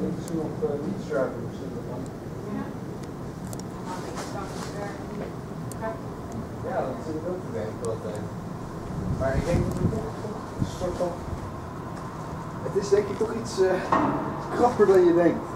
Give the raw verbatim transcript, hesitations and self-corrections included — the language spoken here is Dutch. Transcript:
linkse of uh, niet schuiven verschillen van. Ja. Ja, dat zit ook te werken altijd. Maar ik denk dat het toch een soort van... Het is denk ik toch iets uh, krapper dan je denkt.